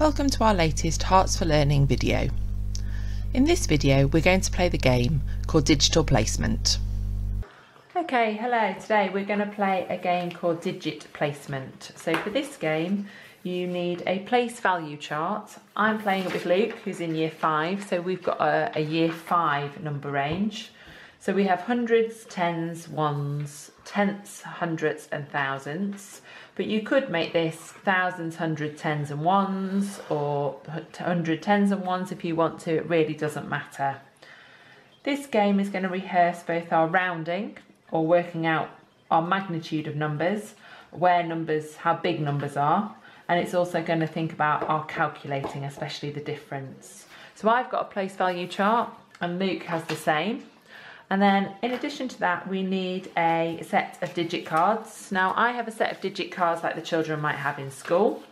Welcome to our latest Herts for Learning video. In this video we're going to play the game called Digit placement. Okay, hello. Today we're going to play a game called Digit placement. So for this game you need a place value chart. I'm playing it with Luke, who's in year 5, so we've got a year 5 number range. So we have hundreds, tens, ones, tenths, hundredths and thousandths, but you could make this thousands, hundred, tens and ones, or hundred, tens and ones if you want to. It really doesn't matter. This game is going to rehearse both our rounding, or working out our magnitude of numbers, where numbers, how big numbers are, and it's also going to think about our calculating, especially the difference. So I've got a place value chart and Luke has the same. And then in addition to that, we need a set of digit cards. Now I have a set of digit cards like the children might have in school,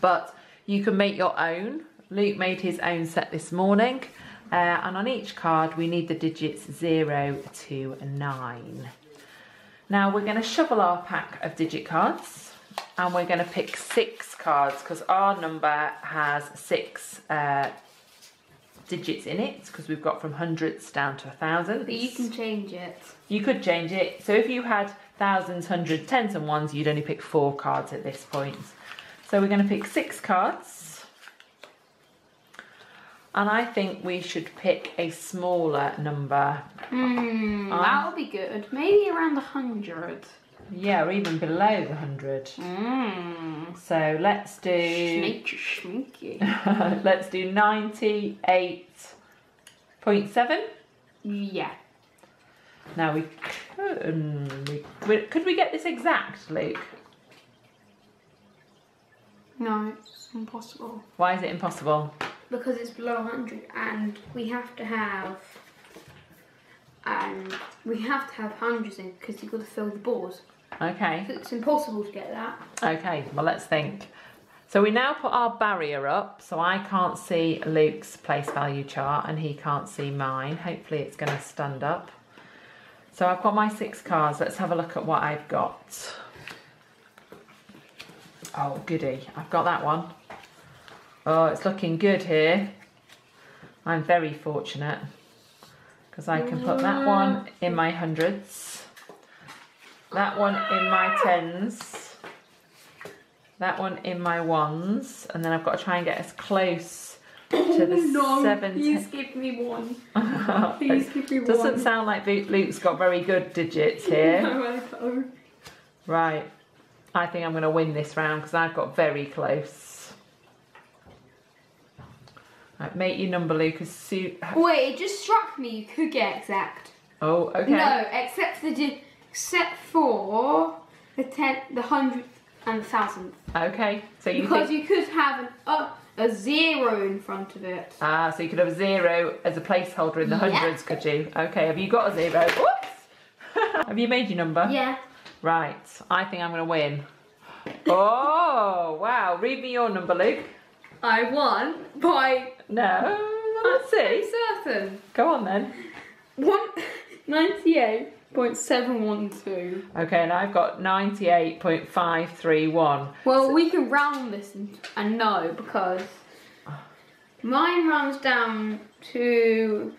but you can make your own. Luke made his own set this morning. And on each card, we need the digits 0 to 9. Now we're going to shuffle our pack of digit cards and we're going to pick 6 cards because our number has 6 digits in it, because we've got from hundreds down to thousandths. But you can change it. You could change it. So if you had thousands, hundreds, tens and ones, you'd only pick 4 cards at this point. So we're going to pick 6 cards. And I think we should pick a smaller number. That would be good. Maybe around 100. Yeah, or even below the 100. So let's do... Sneaky. Let's do 98.7. Yeah. Now could we get this exact, Luke? No, it's impossible. Why is it impossible? Because it's below 100 and we have to have hundreds in, because you've got to fill the board. Okay. So it's impossible to get that. Okay, well let's think. So we now put our barrier up, so I can't see Luke's place value chart and he can't see mine. Hopefully it's going to stand up. So I've got my 6 cards. Let's have a look at what I've got. Oh goody, I've got that one. Oh, it's looking good here. I'm very fortunate, because I can put that one in my hundreds, that one in my tens, that one in my ones, and then I've got to try and get as close to the seven. Please give me one. Please give me one. Doesn't sound like Luke's got very good digits here. No, I don't. Right, I think I'm going to win this round because I've got very close. Right, make your number, Lucas. Wait, it just struck me you could get exact. Oh, okay. No, except for the 10th, the 100th, and the 1000th. Okay, so you you could have a 0 in front of it. Ah, so you could have a 0 as a placeholder in the hundreds, could you? Okay, have you got a 0? Whoops! Have you made your number? Yeah. Right, I think I'm going to win. Oh, wow. Read me your number, Luke. I won by... No, let's see. I'm certain. Go on then. 98.712. Okay, and I've got 98.531. Well, so we can round this and no, because mine rounds down to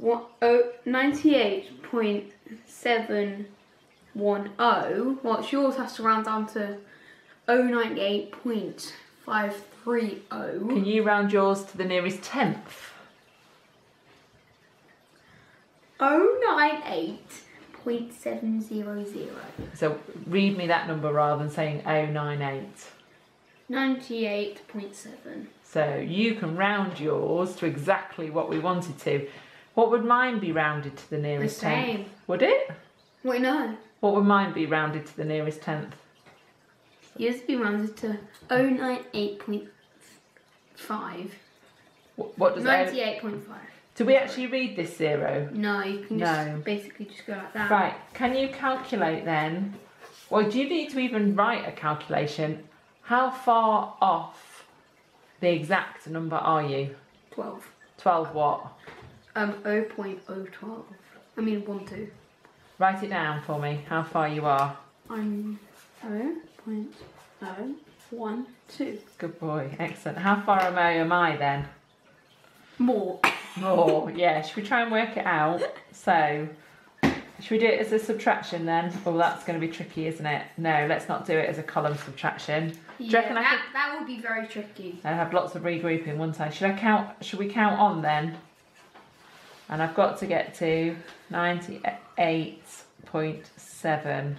98.710. Whilst yours has to round down to 098. 530. Can you round yours to the nearest tenth? 098.700. So read me that number rather than saying 098. 98.7. So you can round yours to exactly what we wanted to. What would mine be rounded to the nearest tenth? Would it? Wait, no. What would mine be rounded to the nearest tenth? Yours would be rounded to 098.5. What does 98.5. Do we actually read this 0? No, you can just basically just go like that. Right, can you calculate then? Well, do you need to even write a calculation? How far off the exact number are you? 12. 12 what? 0.012. I mean 12. Write it down for me, how far you are. I'm 0.012. One, two. Good boy, excellent. How far away am I then? More. More, yeah. Should we try and work it out? So, should we do it as a subtraction then? Oh, that's going to be tricky, isn't it? No, let's not do it as a column subtraction. Yeah, do you reckon that would be very tricky. I have lots of regrouping one time. Should we count on then? And I've got to get to 98.7.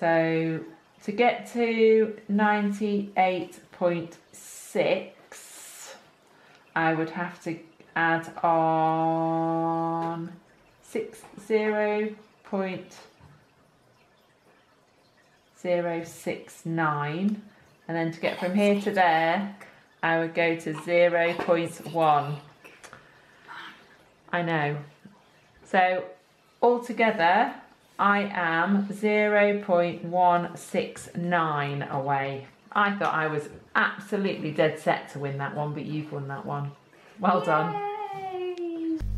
So, to get to 98.6, I would have to add on 60.069. And then to get from here to there, I would go to 0.1. I know. So, altogether, I am 0.169 away. I thought I was absolutely dead set to win that one, but you've won that one. Well Yay. Done.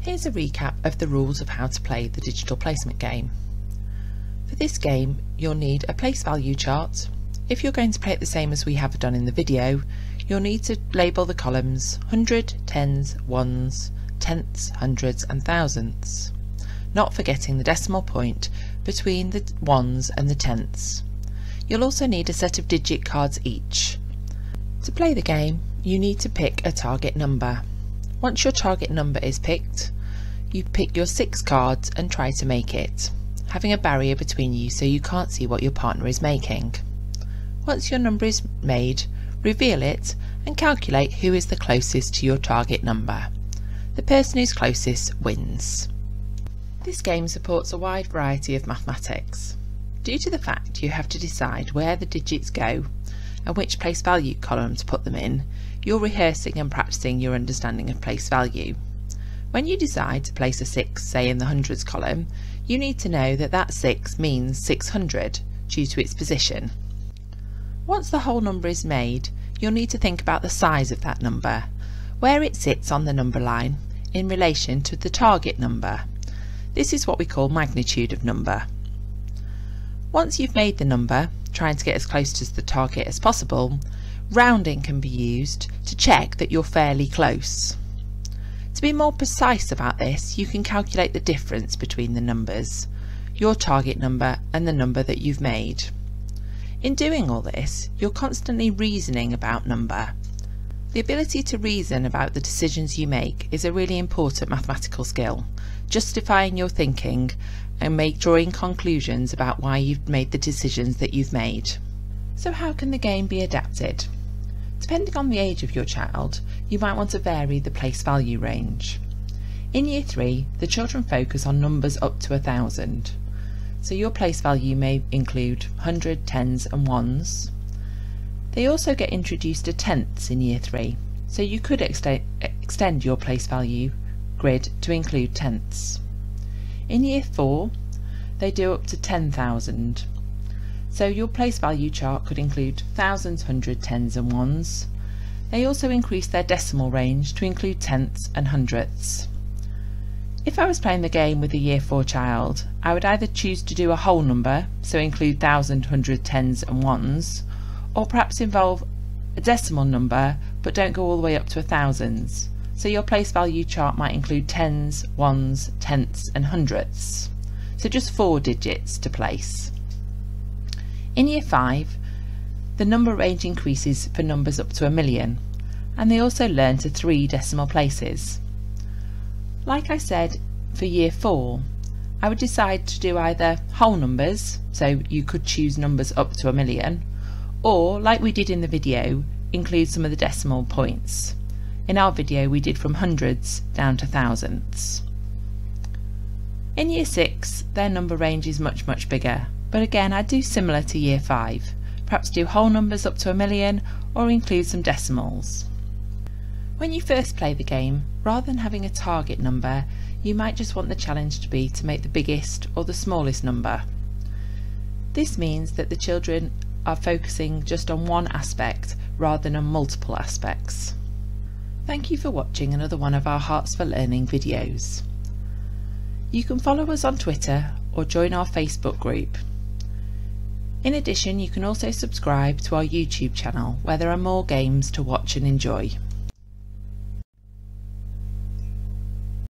Here's a recap of the rules of how to play the digital placement game. For this game, you'll need a place value chart. If you're going to play it the same as we have done in the video, you'll need to label the columns 100, tens, ones, tenths, hundreds and thousandths, not forgetting the decimal point between the ones and the tenths. You'll also need a set of digit cards each. To play the game, you need to pick a target number. Once your target number is picked, you pick your 6 cards and try to make it, having a barrier between you so you can't see what your partner is making. Once your number is made, reveal it and calculate who is the closest to your target number. The person who's closest wins. This game supports a wide variety of mathematics. Due to the fact you have to decide where the digits go and which place value column to put them in, you're rehearsing and practicing your understanding of place value. When you decide to place a 6, say in the hundreds column, you need to know that that 6 means 600 due to its position. Once the whole number is made, you'll need to think about the size of that number, where it sits on the number line in relation to the target number. This is what we call magnitude of number. Once you've made the number, trying to get as close to the target as possible, rounding can be used to check that you're fairly close. To be more precise about this, you can calculate the difference between the numbers, your target number and the number that you've made. In doing all this, you're constantly reasoning about number. The ability to reason about the decisions you make is a really important mathematical skill, justifying your thinking and drawing conclusions about why you've made the decisions that you've made. So how can the game be adapted? Depending on the age of your child, you might want to vary the place value range. In Year 3, the children focus on numbers up to 1,000. So your place value may include 100, tens and ones. They also get introduced to tenths in Year 3, so you could extend your place value grid to include tenths. In Year 4, they do up to 10,000. So your place value chart could include thousands, hundred, tens and ones. They also increase their decimal range to include tenths and hundredths. If I was playing the game with a Year 4 child, I would either choose to do a whole number, so include thousand, hundred, tens and ones, or perhaps involve a decimal number but don't go all the way up to 1,000s. So your place value chart might include tens, ones, tenths and hundredths. So just 4 digits to place. In Year 5, the number range increases for numbers up to 1,000,000, and they also learn to 3 decimal places. Like I said, for Year 4, I would decide to do either whole numbers, so you could choose numbers up to 1,000,000, or, like we did in the video, include some of the decimal points. In our video we did from hundreds down to thousandths. In Year 6 their number range is much bigger, but again I'd do similar to Year 5, perhaps do whole numbers up to 1,000,000 or include some decimals. When you first play the game, rather than having a target number, you might just want the challenge to be to make the biggest or the smallest number. This means that the children are focusing just on one aspect rather than on multiple aspects. Thank you for watching another one of our Herts for Learning videos. You can follow us on Twitter or join our Facebook group. In addition, you can also subscribe to our YouTube channel where there are more games to watch and enjoy.